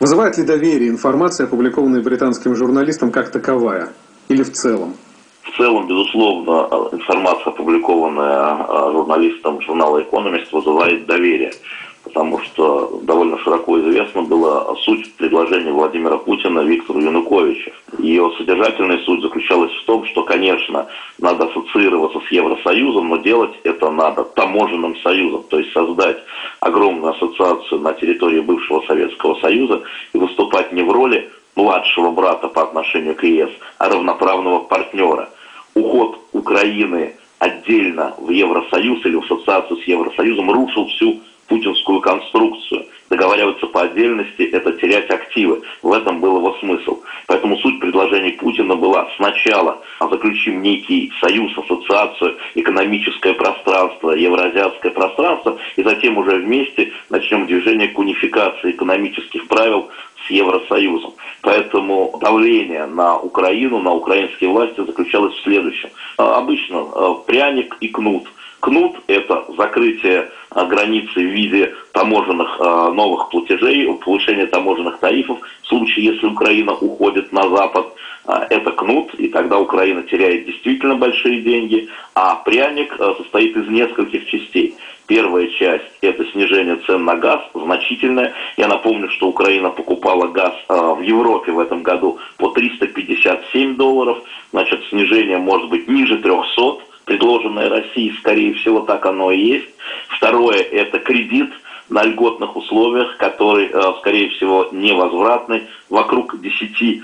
Вызывает ли доверие информация, опубликованная британским журналистом, как таковая? Или в целом? В целом, безусловно, информация, опубликованная журналистом журнала «Экономист», вызывает доверие. Потому что довольно широко известна была суть предложения Владимира Путина Виктору Януковичу. Ее содержательная суть заключалась в том, что, конечно, надо ассоциироваться с Евросоюзом, но делать это надо таможенным союзом. То есть создать огромную ассоциацию на территории бывшего Советского Союза и выступать не в роли младшего брата по отношению к ЕС, а равноправного партнера. Уход Украины отдельно в Евросоюз или в ассоциацию с Евросоюзом рушил всю путинскую конструкцию. Договариваться по отдельности – это терять активы. В этом был его смысл. Поэтому суть предложений Путина была: сначала заключим некий союз, ассоциацию, экономическое пространство, евроазиатское пространство, и затем уже вместе начнем движение к унификации экономических правил с Евросоюзом. Поэтому давление на Украину, на украинские власти заключалось в следующем. Обычно пряник и кнут. Кнут – это закрытие границы в виде таможенных новых платежей, повышение таможенных тарифов. В случае, если Украина уходит на Запад, это кнут, и тогда Украина теряет действительно большие деньги. А пряник состоит из нескольких частей. Первая часть – это снижение цен на газ, значительное. Я напомню, что Украина покупала газ в Европе в этом году по $357. Значит, снижение может быть ниже 300. Предложенное России, скорее всего, так оно и есть. Второе – это кредит на льготных условиях, который, скорее всего, невозвратный, вокруг 10-15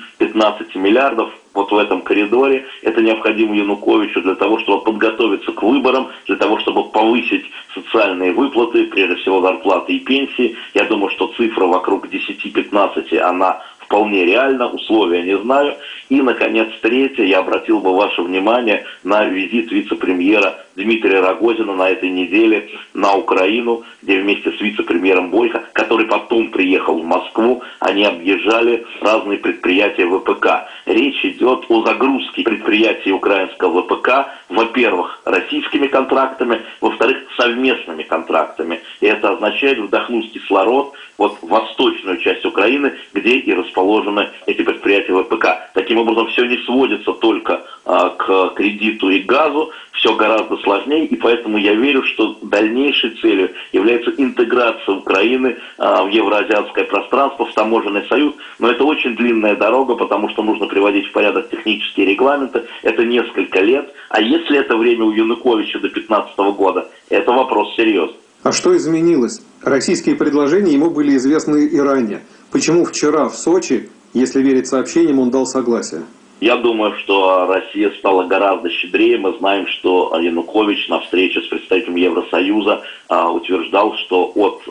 миллиардов. Вот в этом коридоре это необходимо Януковичу для того, чтобы подготовиться к выборам, для того, чтобы повысить социальные выплаты, прежде всего зарплаты и пенсии. Я думаю, что цифра вокруг 10-15, она вполне реально, условия не знаю. И, наконец, третье, я обратил бы ваше внимание на визит вице-премьера Дмитрия Рогозина на этой неделе на Украину, где вместе с вице-премьером Бойко, который потом приехал в Москву, они объезжали разные предприятия ВПК. Речь идет о загрузке предприятий украинского ВПК, во-первых, российскими контрактами, во-вторых, совместными контрактами. И это означает вдохнуть кислород вот в восточную часть Украины, где и расположены эти предприятия ВПК. Таким образом, все не сводится только к кредиту и газу, все гораздо сложнее, и поэтому я верю, что дальнейшей целью является интеграция Украины в евроазиатское пространство, в таможенный союз. Но это очень длинная дорога, потому что нужно приводить в порядок технические регламенты. Это несколько лет. А если это время у Януковича до 2015 года, это вопрос серьезный. А что изменилось? Российские предложения ему были известны и ранее. Почему вчера в Сочи, если верить сообщениям, он дал согласие? Я думаю, что Россия стала гораздо щедрее. Мы знаем, что Янукович на встрече с представителем Евросоюза утверждал, что от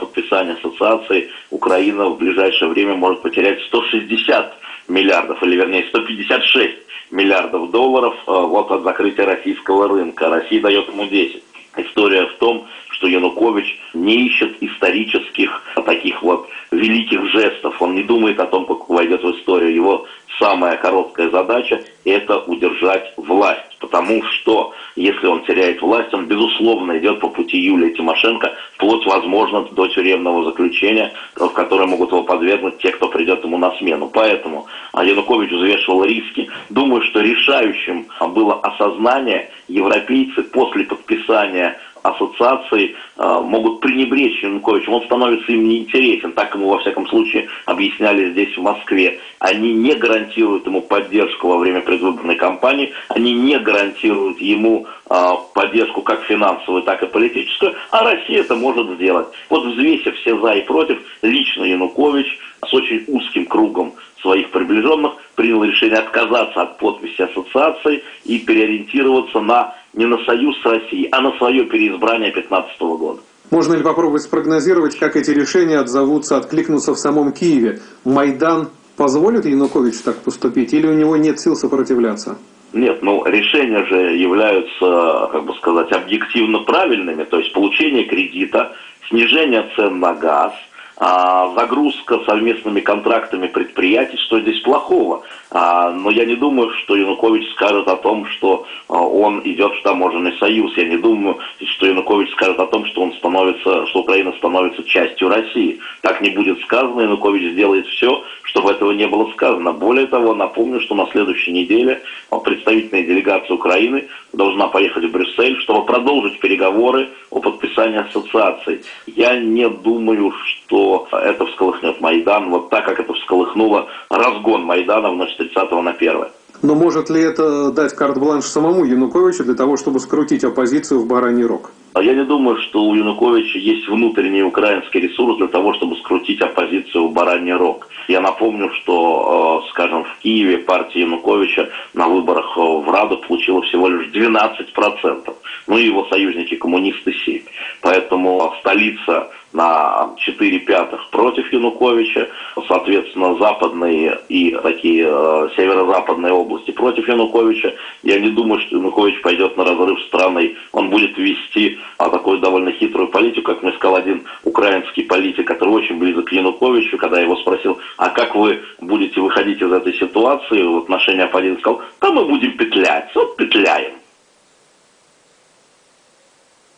подписания ассоциации Украина в ближайшее время может потерять 160 миллиардов, или вернее 156 миллиардов долларов вот от закрытия российского рынка. Россия дает ему 10. История в том, что Янукович не ищет исторических таких вот великих жестов. Он не думает о том, как войдет в историю. Его самая короткая задача – это удержать власть. Потому что, если он теряет власть, он, безусловно, идет по пути Юлии Тимошенко, вплоть, возможно, до тюремного заключения, в которое могут его подвергнуть те, кто придет ему на смену. Поэтому Янукович взвешивал риски. Думаю, что решающим было осознание: европейцы после подписания ассоциации могут пренебречь Януковичем, он становится им неинтересен. Так ему, во всяком случае, объясняли здесь, в Москве. Они не гарантируют ему поддержку во время предвыборной кампании, они не гарантируют ему поддержку как финансовую, так и политическую, а Россия это может сделать. Вот, взвесив все за и против, лично Янукович с очень узким кругом своих приближенных принял решение отказаться от подписи ассоциации и переориентироваться не на союз с Россией, а на свое переизбрание 2015 года. Можно ли попробовать спрогнозировать, как эти решения отзовутся, откликнутся в самом Киеве? Майдан позволит Януковичу так поступить, или у него нет сил сопротивляться? Нет, решения же являются, объективно правильными, то есть получение кредита, снижение цен на газ, загрузка совместными контрактами предприятий, что здесь плохого. Но я не думаю, что Янукович скажет о том, что он идет в таможенный союз. Я не думаю, что Янукович скажет о том, что он становится, что Украина становится частью России. Так не будет сказано. Янукович сделает все, чтобы этого не было сказано. Более того, напомню, что на следующей неделе представительная делегация Украины должна поехать в Брюссель, чтобы продолжить переговоры о подписании ассоциации. Я не думаю, что это всколыхнет Майдан, вот так, как это всколыхнуло разгон Майдана в ночь 30 на 1. Но может ли это дать карт-бланш самому Януковичу для того, чтобы скрутить оппозицию в бараний рог? Я не думаю, что у Януковича есть внутренний украинский ресурс для того, чтобы скрутить оппозицию в бараний рог. Я напомню, что, скажем, в Киеве партия Януковича на выборах в Раду получила всего лишь 12%. Ну и его союзники коммунисты 7%. Поэтому столица на 4/5 против Януковича, соответственно, западные и такие северо-западные области против Януковича. Я не думаю, что Янукович пойдет на разрыв страны. Он будет вести такую довольно хитрую политику, как мне сказал один украинский политик, который очень близок к Януковичу, когда я его спросил, а как вы будете выходить из этой ситуации в отношении оппозиции, сказал, да мы будем петлять, вот петляем.